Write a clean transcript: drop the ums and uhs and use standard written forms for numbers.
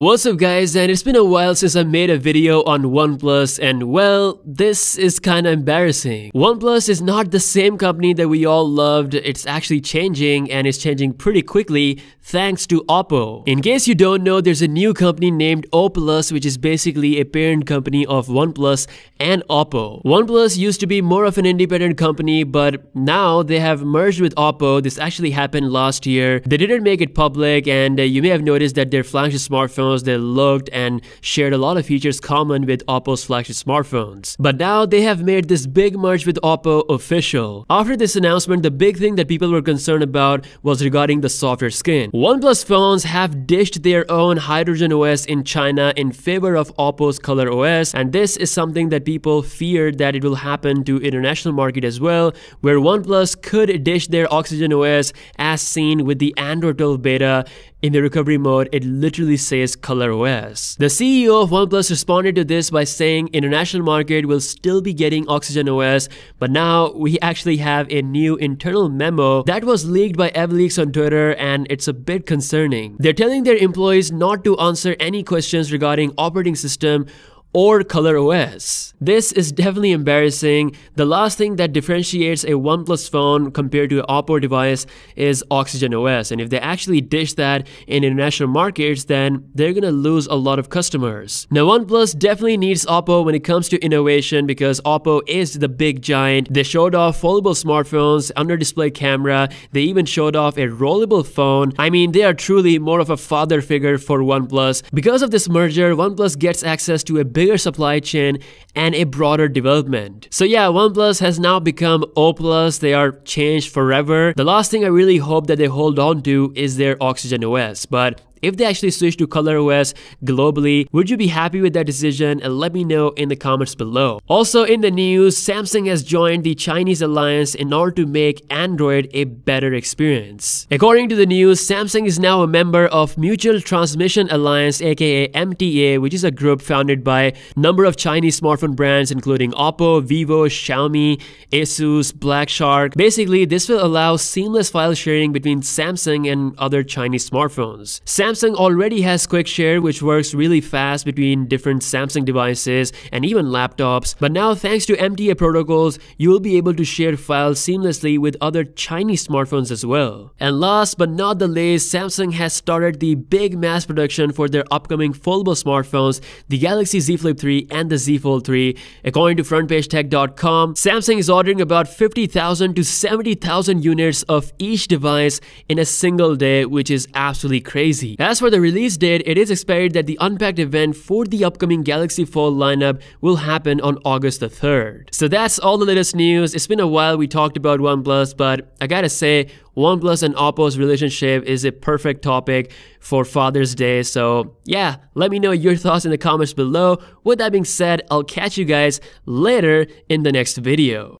What's up guys, and it's been a while since I made a video on OnePlus, and well, this is kinda embarrassing. OnePlus is not the same company that we all loved. It's actually changing, and it's changing pretty quickly thanks to Oppo. In case you don't know, there's a new company named OnePlus, which is basically a parent company of OnePlus and Oppo. OnePlus used to be more of an independent company, but now they have merged with Oppo. This actually happened last year. They didn't make it public, and you may have noticed that their flagship smartphone, they looked and shared a lot of features common with Oppo's flagship smartphones. But now they have made this big merge with Oppo official. After this announcement, the big thing that people were concerned about was regarding the software skin. OnePlus phones have ditched their own Hydrogen OS in China in favor of Oppo's Color OS, and this is something that people feared that it will happen to international market as well, where OnePlus could ditch their Oxygen OS as seen with the Android 12 beta. In the recovery mode, it literally says Color OS. The CEO of OnePlus responded to this by saying international market will still be getting Oxygen OS, but now we actually have a new internal memo that was leaked by EvLeaks on Twitter, and it's a bit concerning. They're telling their employees not to answer any questions regarding operating system or Color OS. This is definitely embarrassing. The last thing that differentiates a OnePlus phone compared to an Oppo device is Oxygen OS, and if they actually dish that in international markets, then they're gonna lose a lot of customers. Now, OnePlus definitely needs Oppo when it comes to innovation because Oppo is the big giant. They showed off foldable smartphones, under-display camera, they even showed off a rollable phone. I mean, they are truly more of a father figure for OnePlus. Because of this merger, OnePlus gets access to a bigger supply chain and a broader development. So yeah, OnePlus has now become OPlus. They are changed forever. The last thing I really hope that they hold on to is their Oxygen OS, but if they actually switch to Color OS globally, would you be happy with that decision? And let me know in the comments below. Also in the news, Samsung has joined the Chinese alliance in order to make Android a better experience. According to the news, Samsung is now a member of Mutual Transmission Alliance, aka MTA, which is a group founded by a number of Chinese smartphone brands including Oppo, Vivo, Xiaomi, Asus, Black Shark. Basically, this will allow seamless file sharing between Samsung and other Chinese smartphones. Samsung already has Quick Share, which works really fast between different Samsung devices and even laptops. But now, thanks to MTA protocols, you will be able to share files seamlessly with other Chinese smartphones as well. And last but not the least, Samsung has started the big mass production for their upcoming foldable smartphones, the Galaxy Z Flip 3 and the Z Fold 3. According to frontpagetech.com, Samsung is ordering about 50,000 to 70,000 units of each device in a single day, which is absolutely crazy. As for the release date, it is expected that the Unpacked event for the upcoming Galaxy Fold lineup will happen on August the 3rd. So that's all the latest news. It's been a while we talked about OnePlus, but I gotta say, OnePlus and Oppo's relationship is a perfect topic for Father's Day. So yeah, let me know your thoughts in the comments below. With that being said, I'll catch you guys later in the next video.